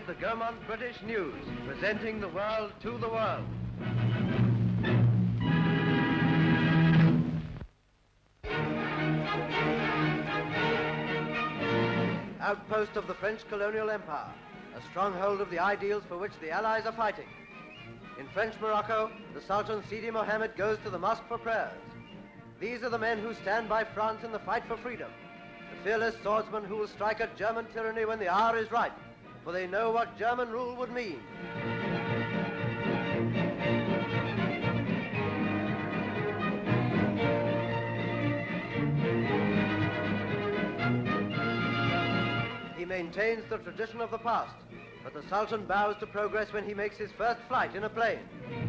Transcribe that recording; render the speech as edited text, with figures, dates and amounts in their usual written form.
is the Gaumont British News, presenting the world to the world. Outpost of the French colonial empire, a stronghold of the ideals for which the Allies are fighting. In French Morocco, the Sultan Sidi Mohammed goes to the mosque for prayers. These are the men who stand by France in the fight for freedom, the fearless swordsmen who will strike at German tyranny when the hour is ripe, for they know what German rule would mean. He maintains the tradition of the past, but the Sultan bows to progress when he makes his first flight in a plane.